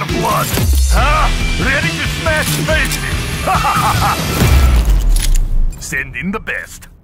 their blood. Huh? Ready to smash faces? Ha ha ha ha! Send in the best.